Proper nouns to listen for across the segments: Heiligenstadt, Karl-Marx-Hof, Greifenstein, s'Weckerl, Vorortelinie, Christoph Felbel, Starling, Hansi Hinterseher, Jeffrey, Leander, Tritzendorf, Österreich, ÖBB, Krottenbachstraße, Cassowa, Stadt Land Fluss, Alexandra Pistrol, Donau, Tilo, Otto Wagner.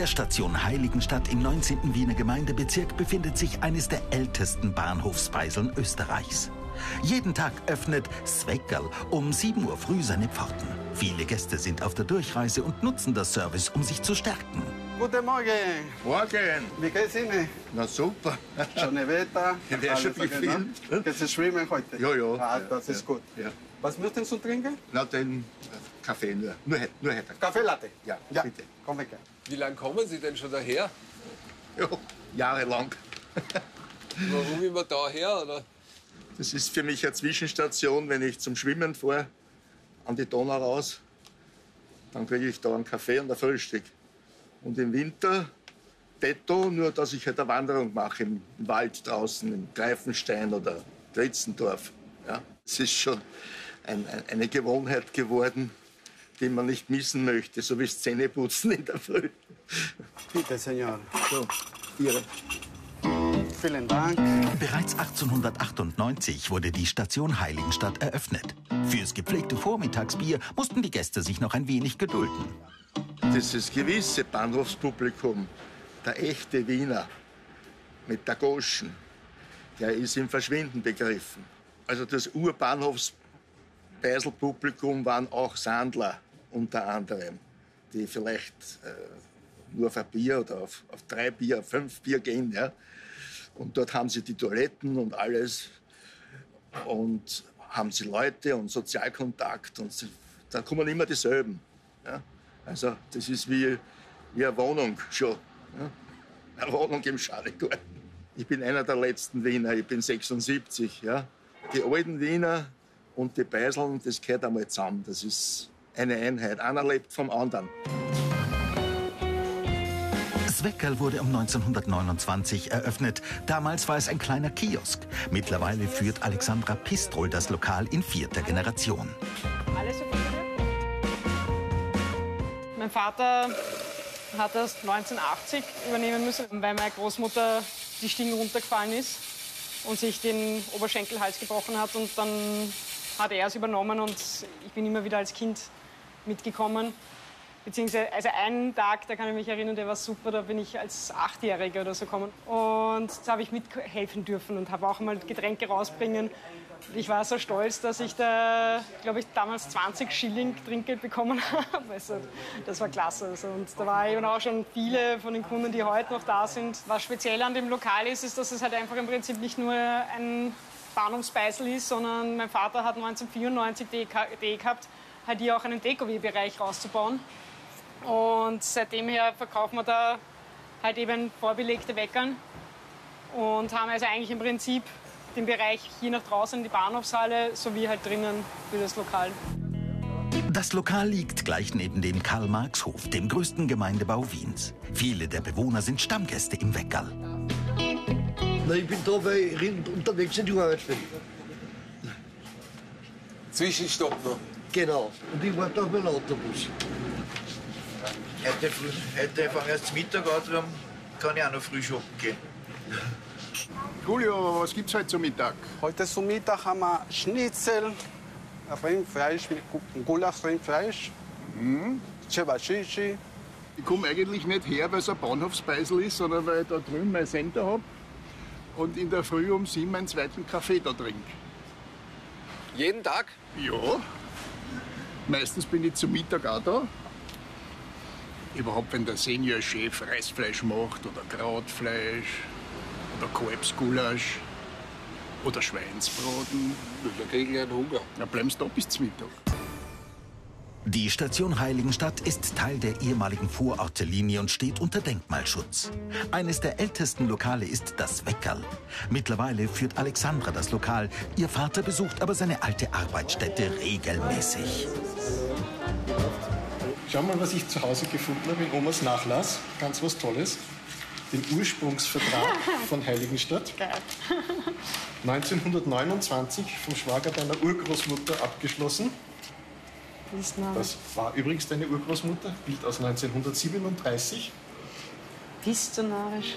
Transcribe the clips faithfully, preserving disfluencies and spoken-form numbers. der Station Heiligenstadt im neunzehnten Wiener Gemeindebezirk befindet sich eines der ältesten Bahnhofspeiseln Österreichs. Jeden Tag öffnet s'Weckerl um sieben Uhr früh seine Pforten. Viele Gäste sind auf der Durchreise und nutzen das Service, um sich zu stärken. Guten Morgen. Morgen. Wie geht's Ihnen? Na super. Schöne Wetter. Wäre schon gefilmt. Gehst du schwimmen heute? Ja, ja. Ah, das ja, ist ja. gut. Ja. Was möchten Sie trinken? Na, den Kaffee nur. Nur, nur hätte. Kaffeelatte? Ja, ja, bitte. Komm weg. Wie lange kommen Sie denn schon daher? Ja, jahrelang. Warum immer daher, oder? Das ist für mich eine Zwischenstation, wenn ich zum Schwimmen fahre, an die Donau raus, dann kriege ich da einen Kaffee und ein Frühstück. Und im Winter detto, nur dass ich halt eine Wanderung mache im Wald draußen, im Greifenstein oder Tritzendorf. Ja, es ist schon ein, ein, eine Gewohnheit geworden, die man nicht missen möchte, so wie das Zähneputzen in der Früh. Bitte, Senor. So, Ihre. Vielen Dank. Bereits achtzehnhundertachtundneunzig wurde die Station Heiligenstadt eröffnet. Fürs gepflegte Vormittagsbier mussten die Gäste sich noch ein wenig gedulden. Dieses gewisse Bahnhofspublikum, der echte Wiener mit der Goschen, der ist im Verschwinden begriffen. Also das Urbahnhofspeiselpublikum waren auch Sandler unter anderem, die vielleicht äh, nur auf ein Bier oder auf, auf drei Bier, auf fünf Bier gehen. Ja? Und dort haben sie die Toiletten und alles und haben sie Leute und Sozialkontakt und sie, da kommen immer dieselben. Ja? Also das ist wie, wie eine Wohnung schon, ja? Eine Wohnung im Schalegarten. Ich bin einer der letzten Wiener, ich bin sechsundsiebzig. Ja? Die alten Wiener und die Beiseln, das gehört einmal zusammen, das ist eine Einheit, einer lebt vom anderen. s'Weckerl wurde um neunzehnhundertneunundzwanzig eröffnet. Damals war es ein kleiner Kiosk. Mittlerweile führt Alexandra Pistrol das Lokal in vierter Generation. Mein Vater hat das neunzehnhundertachtzig übernehmen müssen, weil meine Großmutter die Stiegen runtergefallen ist und sich den Oberschenkelhals gebrochen hat. Und dann hat er es übernommen und ich bin immer wieder als Kind mitgekommen. Beziehungsweise also einen Tag, da kann ich mich erinnern, der war super, da bin ich als Achtjährige oder so gekommen. Und da habe ich mithelfen dürfen und habe auch mal Getränke rausbringen. Ich war so stolz, dass ich da, glaube ich, damals zwanzig Schilling Trinkgeld bekommen habe. Also, das war klasse. Also, und da war eben auch schon viele von den Kunden, die heute noch da sind. Was speziell an dem Lokal ist, ist, dass es halt einfach im Prinzip nicht nur ein Bahnhofspeisel ist, sondern mein Vater hat neunzehnhundertvierundneunzig die Idee gehabt, halt hier auch einen Takeaway-Bereich rauszubauen. Und seitdem her verkaufen wir da halt eben vorbelegte Weckern und haben also eigentlich im Prinzip den Bereich hier nach draußen in die Bahnhofshalle sowie halt drinnen für das Lokal. Das Lokal liegt gleich neben dem Karl-Marx-Hof, dem größten Gemeindebau Wiens. Viele der Bewohner sind Stammgäste im Weckerl. Na, ich bin da, weil ich unterwegs in die Arbeit bin. Zwischenstopp noch. Genau. Und ich warte auf meinen Autobus. Heute, heute fange ich erst Mittag an, darum kann ich auch noch früh shoppen gehen. Julio, was gibt's heute zum Mittag? Heute zum Mittag haben wir Schnitzel, Rindfleisch, Gulasch Rindfleisch, mhm. Cevachichi. Ich komme eigentlich nicht her, weil es ein Bahnhofspeisel ist, sondern weil ich da drüben mein Center habe und in der Früh um sieben meinen zweiten Kaffee da trinke. Jeden Tag? Ja. Meistens bin ich zum Mittag auch da. Überhaupt, wenn der Seniorchef Reisfleisch macht oder Krautfleisch oder Kalbsgulasch oder Schweinsbraten. Da kriege ich einen Hunger. Dann bleiben Sie da bis zum Mittag. Die Station Heiligenstadt ist Teil der ehemaligen Vorortelinie und steht unter Denkmalschutz. Eines der ältesten Lokale ist das s'Weckerl. Mittlerweile führt Alexandra das Lokal. Ihr Vater besucht aber seine alte Arbeitsstätte regelmäßig. Schau mal, was ich zu Hause gefunden habe in Omas Nachlass. Ganz was Tolles. Den Ursprungsvertrag von Heiligenstadt. neunzehnhundertneunundzwanzig vom Schwager deiner Urgroßmutter abgeschlossen. Das war übrigens deine Urgroßmutter. Bild aus neunzehnhundertsiebenunddreißig. Visionarisch.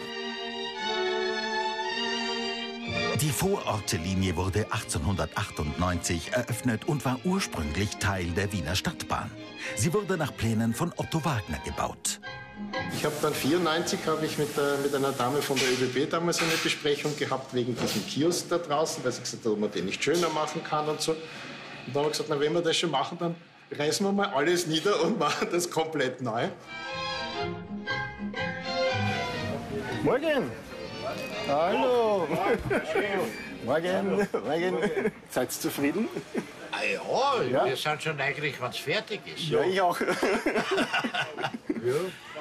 Die Vorortelinie wurde achtzehnhundertachtundneunzig eröffnet und war ursprünglich Teil der Wiener Stadtbahn. Sie wurde nach Plänen von Otto Wagner gebaut. Ich habe dann vierundneunzig habe ich mit, der, mit einer Dame von der ÖBB damals eine Besprechung gehabt wegen diesem Kiosk da draußen, weil sie gesagt hat, ob man den nicht schöner machen kann und so. Und dann habe ich gesagt, na, wenn wir das schon machen, dann reißen wir mal alles nieder und machen das komplett neu. Morgen! Hallo! Morgen! Morgen! Seid ihr zufrieden? Ah ja, ja, wir sind schon neugierig, wenn es fertig ist. Ja, ja, ich auch.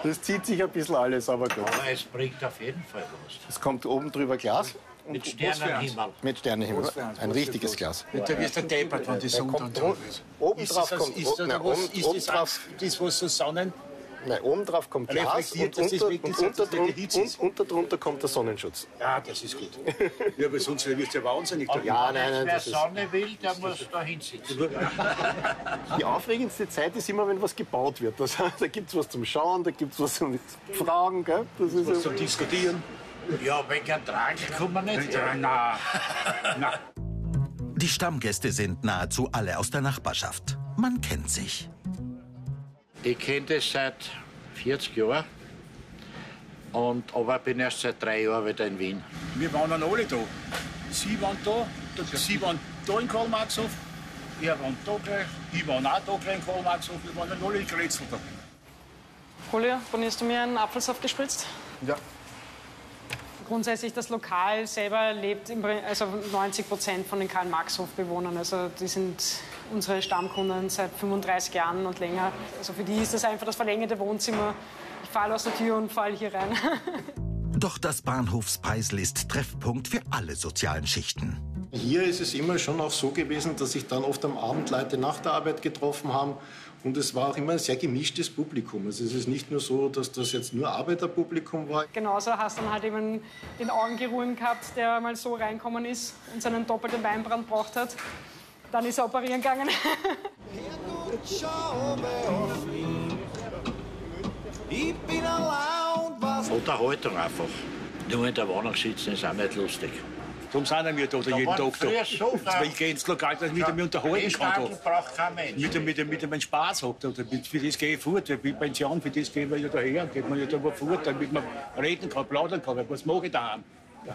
Das zieht sich ein bisschen alles, aber gut. Aber es bringt auf jeden Fall was. Es kommt oben drüber Glas. Und mit Sternenhimmel. Mit Sternenhimmel. Ein richtiges Glas. Ja, da wirst du deppert, wenn die Sonne dann drauf ist. Oben drauf kommt Glas. Ist das was so Sonnen? Nein, oben drauf kommt Glas und, unter, und, unter, und unter drunter kommt der Sonnenschutz. Ja, das ist gut. Ja, aber sonst wirst du ja wahnsinnig. Aber ja, nein, nein, wer das Sonne ist, will, der muss da hinsitzen. Die aufregendste Zeit ist immer, wenn was gebaut wird. Das, da gibt es was zum Schauen, da gibt es was zum Fragen. Gell? Das ist was zum Diskutieren. Ja, wenn kein Drang kann man nicht. Ja, nein. Nein. Die Stammgäste sind nahezu alle aus der Nachbarschaft. Man kennt sich. Ich kenne das seit vierzig Jahren, und, aber ich bin erst seit drei Jahren wieder in Wien. Wir waren dann alle da. Sie waren da, Sie waren da in Karl-Marx-Hof, ich war da gleich, ich war auch da gleich in Karl-Marx-Hof, wir waren dann alle in Grätzl da. Julia, wann hast du mir einen Apfelsaft gespritzt? Ja. Grundsätzlich das Lokal selber lebt im, also neunzig Prozent von den Karl-Marx-Hof-Bewohnern. Also die sind unsere Stammkunden seit fünfunddreißig Jahren und länger. Also für die ist das einfach das verlängerte Wohnzimmer. Ich falle aus der Tür und falle hier rein. Doch das Bahnhofspreisl ist Treffpunkt für alle sozialen Schichten. Hier ist es immer schon auch so gewesen, dass sich dann oft am Abend Leute nach der Arbeit getroffen haben. Und es war auch immer ein sehr gemischtes Publikum. Also es ist nicht nur so, dass das jetzt nur Arbeiterpublikum war. Genauso hast du dann halt eben den Augengeruhen gehabt, der mal so reinkommen ist und seinen doppelten Weinbrand braucht hat. Dann ist er operieren gegangen. Unterhaltung einfach. Nur in der Wohnung sitzen ist auch nicht lustig. Darum sind wir da, da jeden Tag da. Weil ich gehe ins Lokal, damit ich mich unterhalten kann. Mit dem, mit dem, mit dem einen Spaß habe. Für das gehe ich fort. Weil ich Pension, für das gehen wir ja daher. Geht man ja da fort, damit man reden kann, plaudern kann. Was mache ich daheim? Ja.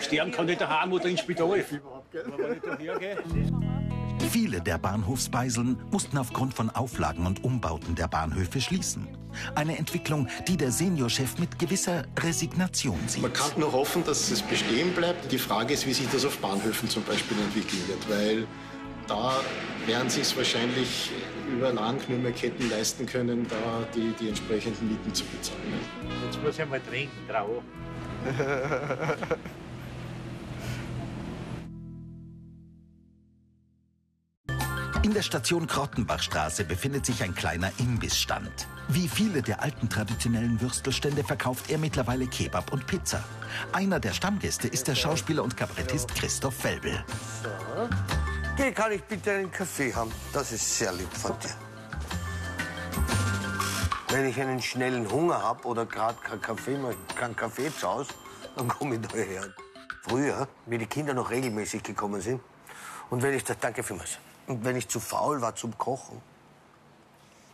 Sterben kann ich daheim oder ins Spital. Viele der Bahnhofspreiseln mussten aufgrund von Auflagen und Umbauten der Bahnhöfe schließen. Eine Entwicklung, die der Seniorchef mit gewisser Resignation sieht. Man kann nur hoffen, dass es bestehen bleibt. Die Frage ist, wie sich das auf Bahnhöfen zum Beispiel entwickeln wird, weil da werden sich es wahrscheinlich über lang nur mehr Ketten leisten können, da die, die entsprechenden Mieten zu bezahlen. Jetzt muss ich mal trinken, Trau. In der Station Krottenbachstraße befindet sich ein kleiner Imbissstand. Wie viele der alten traditionellen Würstelstände verkauft er mittlerweile Kebab und Pizza. Einer der Stammgäste ist der Schauspieler und Kabarettist Christoph Felbel. So. Kann ich bitte einen Kaffee haben? Das ist sehr lieb von dir. Wenn ich einen schnellen Hunger habe oder gerade keinen Kaffee, keinen Kaffee zu Hause, dann komme ich daher. Früher, wie die Kinder noch regelmäßig gekommen sind, und wenn ich das danke vielmals. Und wenn ich zu faul war zum Kochen,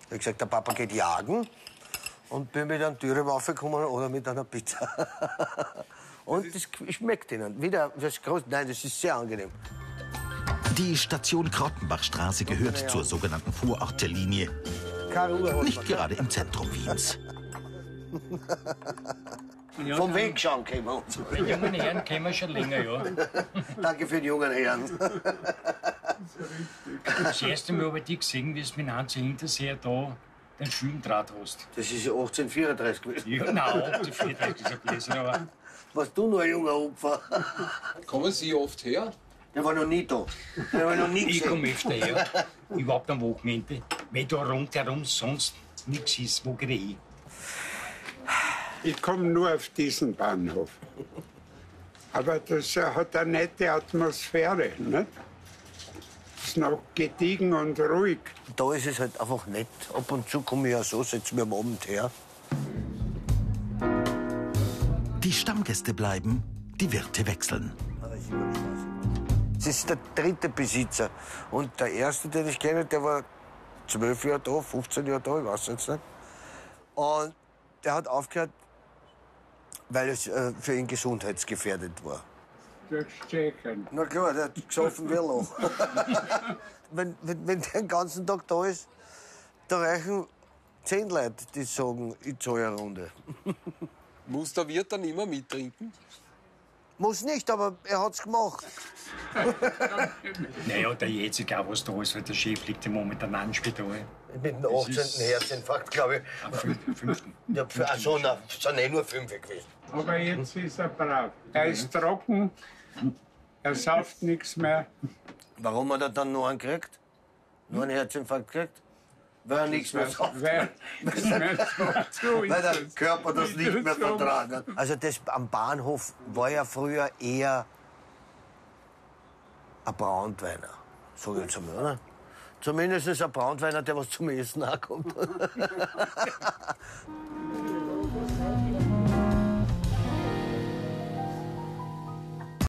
habe ich gesagt, der Papa geht jagen, und bin mit einer Dürrewaffe gekommen oder mit einer Pizza. Und das schmeckt ihnen. Wieder das groß. Nein, das ist sehr angenehm. Die Station Krottenbachstraße gehört ja, ja. zur sogenannten Vorortelinie. Nicht gerade im Zentrum Wiens. Vom Weg schauen können wir uns. Die jungen Herren kennen wir schon länger, ja. Danke für die jungen Herren. Das erste Mal habe ich dich gesehen, wie du mit Hansi Hinterseher da den Schwimmdraht hast. Das ist ja achtzehnhundertvierunddreißig gewesen. Ja, nein, achtzehnhundertvierunddreißig ist er gewesen, aber... Warst du noch ein junger Opfer? Kommen Sie oft her? Der war noch nie da. Der war noch nie ich komme öfter her. Überhaupt am Wochenende. Wenn da rundherum sonst nichts ist, wo gehe ich hin? Ich komme nur auf diesen Bahnhof. Aber das hat eine nette Atmosphäre, nicht? Es ist noch gediegen und ruhig. Da ist es halt einfach nett. Ab und zu komme ich ja so, setze mir am Abend her. Die Stammgäste bleiben, die Wirte wechseln. Es ist der dritte Besitzer. Und der erste, den ich kenne, der war zwölf Jahre da, fünfzehn Jahre da, ich weiß jetzt nicht. Und der hat aufgehört, weil es äh, für ihn gesundheitsgefährdet war. Na klar, der hat gesoffen wie ein Loch. wenn, wenn, wenn der den ganzen Tag da ist, da reichen zehn Leute, die sagen, ich zahle eine Runde. Muss der Wirt dann immer mittrinken? Muss nicht, aber er hat es gemacht. Naja, der jetzige auch, was da ist, weil der Chef liegt im Moment am Landspital. Mit dem achtzehnten Herzinfarkt, glaube ich. Am fünften Ja, ach so, na, sind eh nur fünf gewesen. Aber jetzt ist er brav. Er ist trocken, er sauft nichts mehr. Warum hat er dann nur einen gekriegt? Nur einen Herzinfarkt gekriegt? Weil er nichts mehr sauft. Weil, weil der Körper das nicht mehr vertragen hat. Also das am Bahnhof war ja früher eher ein Brandweiner, sag ich jetzt einmal, oder? Zumindest ein Brandweiner, der was zum Essen ankommt.